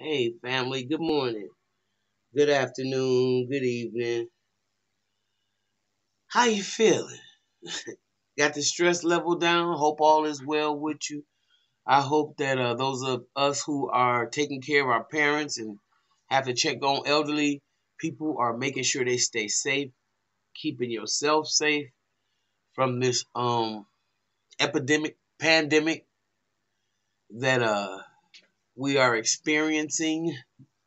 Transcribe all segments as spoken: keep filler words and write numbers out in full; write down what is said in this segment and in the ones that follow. Hey, family, good morning, good afternoon, good evening. How you feeling? Got the stress level down? Hope all is well with you. I hope that uh, those of us who are taking care of our parents and have to check on elderly people are making sure they stay safe, keeping yourself safe from this um epidemic, pandemic that uh we are experiencing.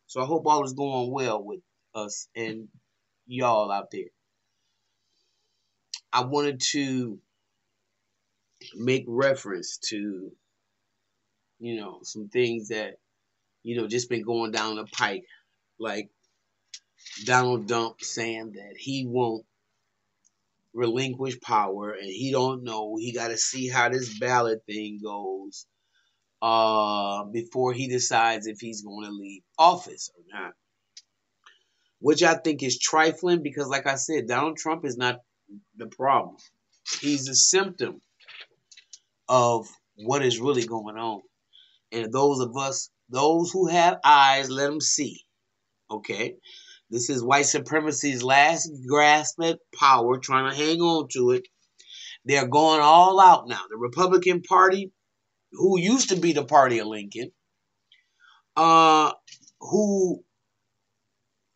So I hope all is going well with us and y'all out there. I wanted to make reference to, you know, some things that, you know, just been going down the pike, like Donald Trump saying that he won't relinquish power and he don't know. He got to see how this ballot thing goes Uh, before he decides if he's going to leave office or not, which I think is trifling because, like I said, Donald Trump is not the problem. He's a symptom of what is really going on. And those of us, those who have eyes, let them see. Okay? This is white supremacy's last grasp at power, trying to hang on to it. They're going all out now. The Republican Party, who used to be the party of Lincoln, uh, who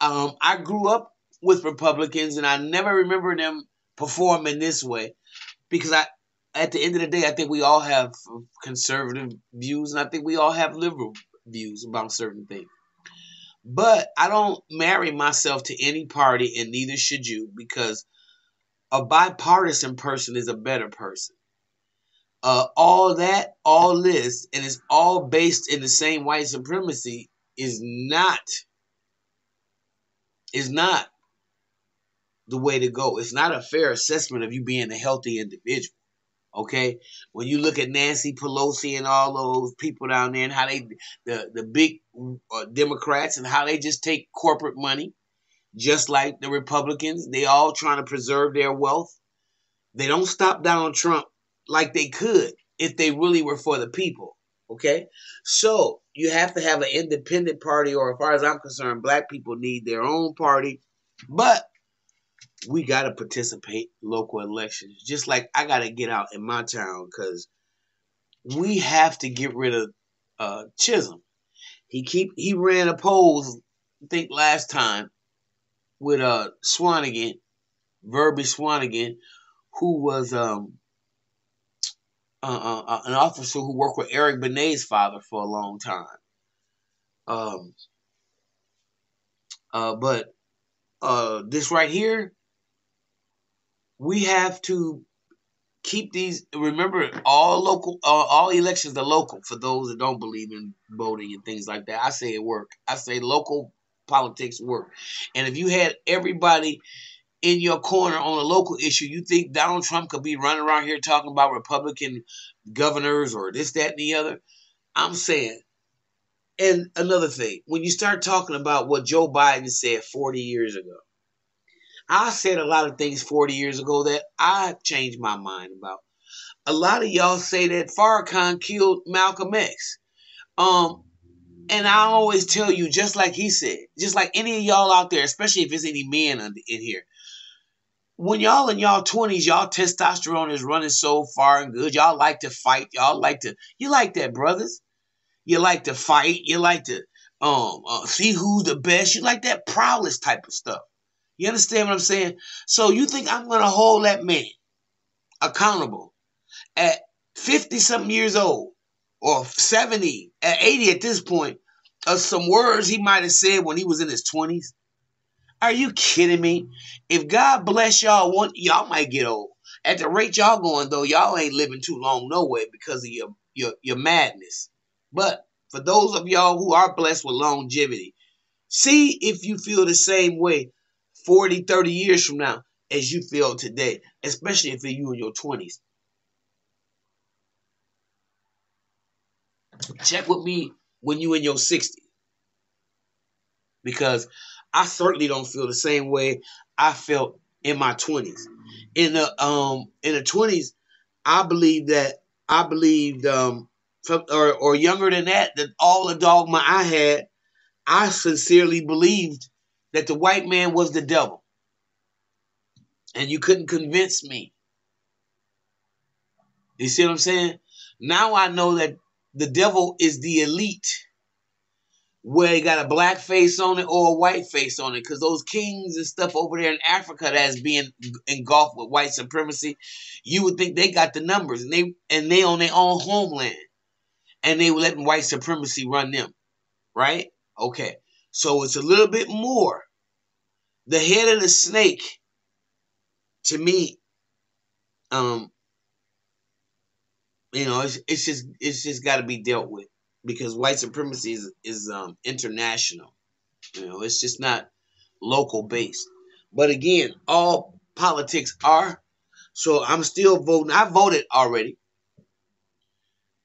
um, I grew up with Republicans, and I never remember them performing this way because I, at the end of the day, I think we all have conservative views, and I think we all have liberal views about certain things. But I don't marry myself to any party, and neither should you, because a bipartisan person is a better person. Uh, all that, all this, and it's all based in the same white supremacy is not, is not the way to go. It's not a fair assessment of you being a healthy individual, okay? When you look at Nancy Pelosi and all those people down there and how they, the, the big uh, Democrats and how they just take corporate money, just like the Republicans, they all trying to preserve their wealth. They don't stop Donald Trump like they could if they really were for the people, okay? So you have to have an independent party, or as far as I'm concerned, black people need their own party. But we got to participate in local elections, just like I got to get out in my town, because we have to get rid of uh, Chisholm. He keep he ran a poll, I think, last time with uh, Swanigan, Verby Swanigan, who was um. Uh, uh, an officer who worked with Eric Benet's father for a long time. Um, uh, but uh, this right here, we have to keep these. Remember, all local, uh, all elections are local. For those that don't believe in voting and things like that, I say it work. I say local politics work. And if you had everybody in your corner on a local issue, you think Donald Trump could be running around here talking about Republican governors or this, that, and the other? I'm saying. And another thing, when you start talking about what Joe Biden said forty years ago, I said a lot of things forty years ago that I changed my mind about. A lot of y'all say that Farrakhan killed Malcolm X. Um, and I always tell you, just like he said, just like any of y'all out there, especially if there's any men in here, when y'all in y'all twenties, y'all testosterone is running so far and good. Y'all like to fight. Y'all like to, you like that, brothers. You like to fight. You like to um uh, see who's the best. You like that prowess type of stuff. You understand what I'm saying? So you think I'm going to hold that man accountable at fifty-something years old or seventy, at eighty at this point, of some words he might have said when he was in his twenties? Are you kidding me? If God bless y'all, one y'all might get old. At the rate y'all going, though, y'all ain't living too long no way because of your, your, your madness. But for those of y'all who are blessed with longevity, see if you feel the same way forty, thirty years from now as you feel today, especially if you're in your twenties. Check with me when you're in your sixties, because I certainly don't feel the same way I felt in my twenties. In the um in the twenties, I believe that I believed um from, or or younger than that, that all the dogma I had I sincerely believed that the white man was the devil. And you couldn't convince me. You see what I'm saying? Now I know that the devil is the elite, where he got a black face on it or a white face on it, because those kings and stuff over there in Africa that's being engulfed with white supremacy, you would think they got the numbers, and they and they on their own homeland, and they were letting white supremacy run them, right? Okay, so it's a little bit more. The head of the snake, to me, um, you know, it's, it's just it's just got to be dealt with, because white supremacy is, is um, international. You know, it's just not local based. But again, all politics are. So I'm still voting. I voted already.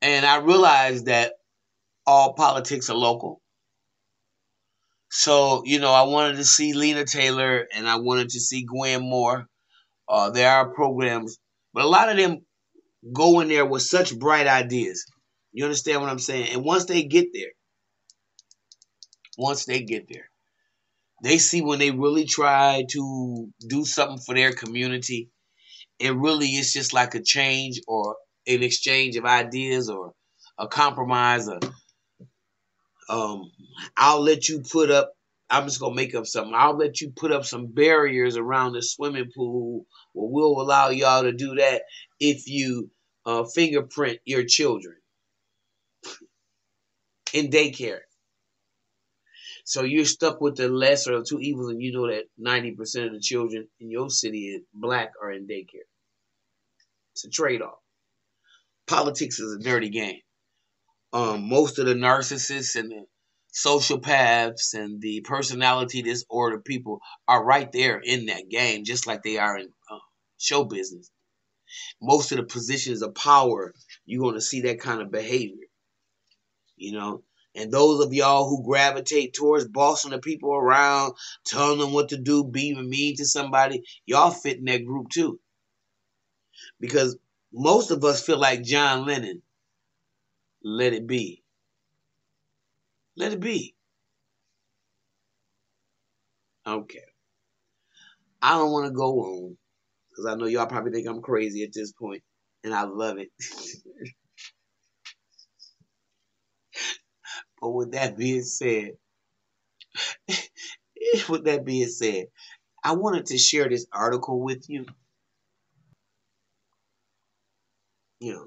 And I realized that all politics are local. So, you know, I wanted to see Lena Taylor and I wanted to see Gwen Moore. Uh, there are programs, but a lot of them go in there with such bright ideas. You understand what I'm saying? And once they get there, once they get there, they see when they really try to do something for their community, it really is just like a change or an exchange of ideas or a compromise. Or, um, I'll let you put up, I'm just going to make up something. I'll let you put up some barriers around the swimming pool. Well, we'll allow y'all to do that if you uh, fingerprint your children in daycare. So you're stuck with the lesser of two evils, and you know that ninety percent of the children in your city, black, are in daycare. It's a trade-off. Politics is a dirty game. Um, most of the narcissists and the sociopaths and the personality disorder people are right there in that game, just like they are in uh, show business. Most of the positions of power, you're going to see that kind of behavior. You know, and those of y'all who gravitate towards bossing the people around, telling them what to do, being mean to somebody, y'all fit in that group too. Because most of us feel like John Lennon. Let it be. Let it be. Okay. I don't want to go on, because I know y'all probably think I'm crazy at this point, and I love it. But with that being said, with that being said, I wanted to share this article with you. You know,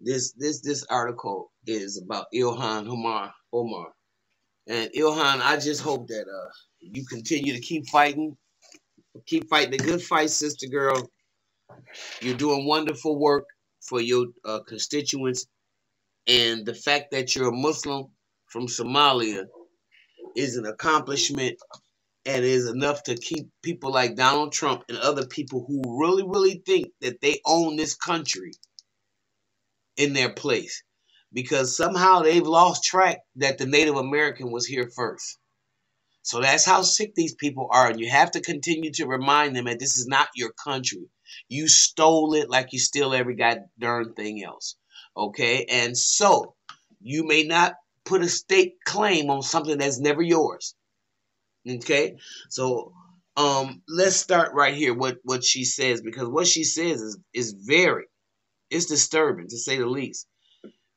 this this this article is about Ilhan Omar, Omar, and Ilhan. I just hope that uh you continue to keep fighting, keep fighting the good fight, sister girl. You're doing wonderful work for your uh, constituents. And the fact that you're a Muslim from Somalia is an accomplishment and is enough to keep people like Donald Trump and other people who really, really think that they own this country in their place. Because somehow they've lost track that the Native American was here first. So that's how sick these people are. And you have to continue to remind them that this is not your country. You stole it like you steal every goddamn thing else. Okay, and so you may not put a state claim on something that's never yours. Okay, so um, let's start right here. What what she says, because what she says is is very, it's disturbing to say the least.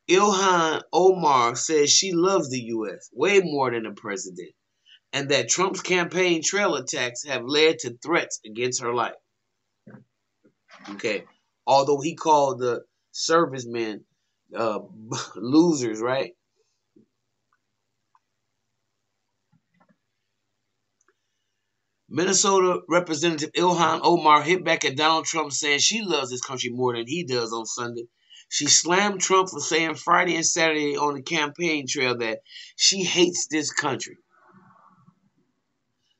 Ilhan Omar says she loves the U S way more than the president, and that Trump's campaign trail attacks have led to threats against her life. Okay, although he called the servicemen uh, losers, right? Minnesota Representative Ilhan Omar hit back at Donald Trump, saying she loves this country more than he does on Sunday. She slammed Trump for saying Friday and Saturday on the campaign trail that she hates this country.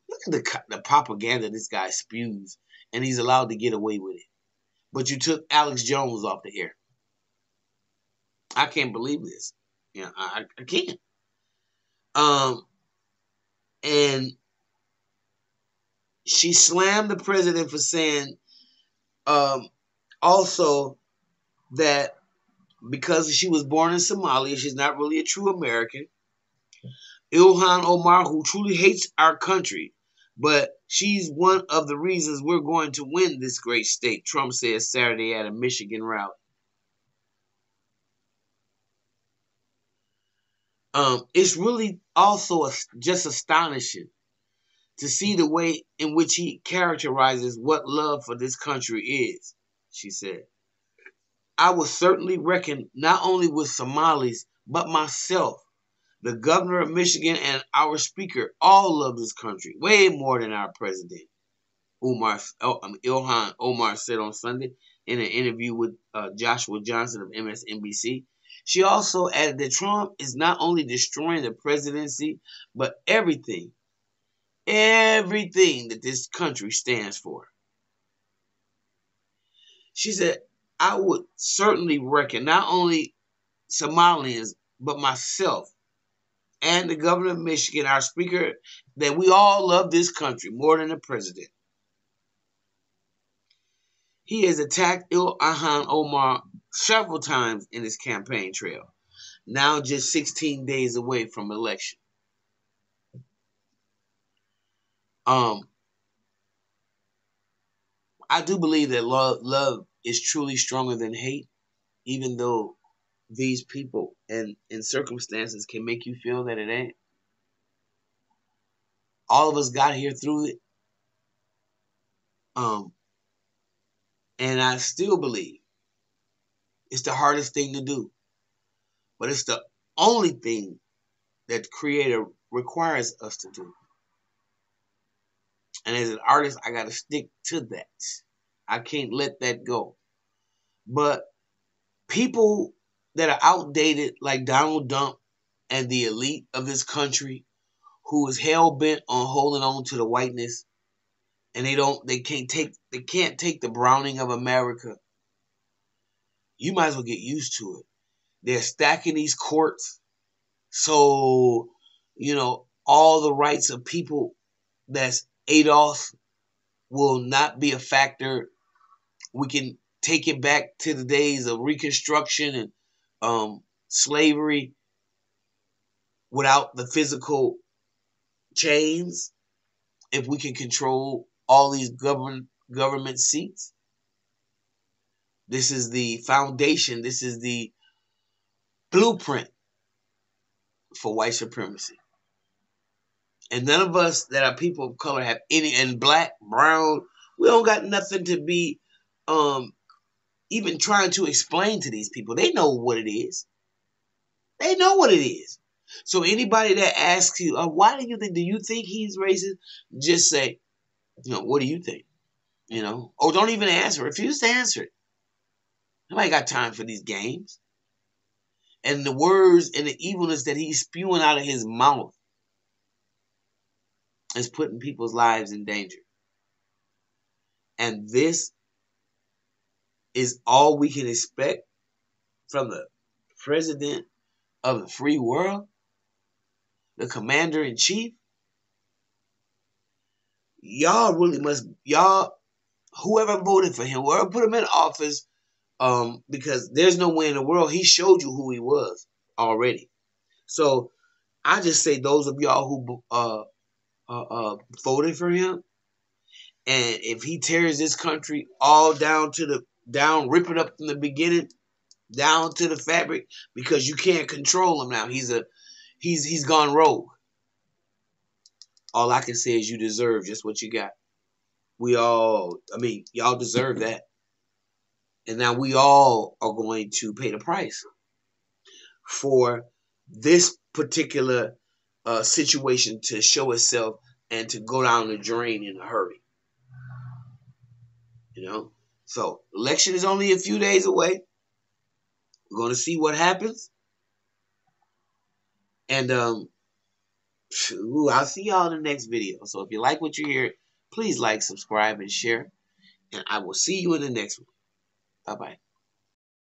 Look at the, the propaganda this guy spews, and he's allowed to get away with it. But you took Alex Jones off the air. I can't believe this. You know, I, I can't. Um, and she slammed the president for saying um, also that because she was born in Somalia, she's not really a true American. Ilhan Omar, who truly hates our country, but she's one of the reasons we're going to win this great state, Trump says Saturday at a Michigan rally. Um, it's really also a, just astonishing to see the way in which he characterizes what love for this country is, she said. I will certainly reckon not only with Somalis, but myself, the governor of Michigan, and our speaker all love this country way more than our president, Omar, oh, um, Ilhan Omar said on Sunday in an interview with uh, Joshua Johnson of M S N B C. She also added that Trump is not only destroying the presidency, but everything, everything that this country stands for. She said, I would certainly reckon not only Somalians, but myself and the governor of Michigan, our speaker, that we all love this country more than the president. He has attacked Ilhan Omar several times in his campaign trail, now just sixteen days away from election. Um, I do believe that love, love is truly stronger than hate, even though these people and, and circumstances can make you feel that it ain't. All of us got here through it. Um, and I still believe it's the hardest thing to do, but it's the only thing that the Creator requires us to do. And as an artist, I got to stick to that. I can't let that go. But people that are outdated, like Donald Trump and the elite of this country, who is hell bent on holding on to the whiteness, and they don't, they can't take, they can't take the browning of America. You might as well get used to it. They're stacking these courts, so you know all the rights of people that's Adolf will not be a factor. We can take it back to the days of Reconstruction and um, slavery without the physical chains, if we can control all these government government seats. This is the foundation. This is the blueprint for white supremacy. And none of us that are people of color have any, and black, brown, we don't got nothing to be um, even trying to explain to these people. They know what it is. They know what it is. So anybody that asks you, uh, why do you think, do you think he's racist? Just say, you know, what do you think? You know, or don't even answer. Refuse to answer it. Nobody got time for these games. And the words and the evilness that he's spewing out of his mouth is putting people's lives in danger. And this is all we can expect from the president of the free world, the commander in chief. Y'all really must, y'all, whoever voted for him, whoever put him in office, um, because there's no way in the world he showed you who he was already. So I just say those of y'all who, uh, Uh, uh, voted for him, and if he tears this country all down to the down, rip it up from the beginning, down to the fabric, because you can't control him now. He's a he's he's gone rogue. All I can say is you deserve just what you got. We all, I mean, y'all deserve that, and now we all are going to pay the price for this particular Uh, situation to show itself and to go down the drain in a hurry. You know? So, election is only a few days away. We're going to see what happens. And, um, ooh, I'll see y'all in the next video. So, if you like what you hear, please like, subscribe, and share. And I will see you in the next one. Bye-bye.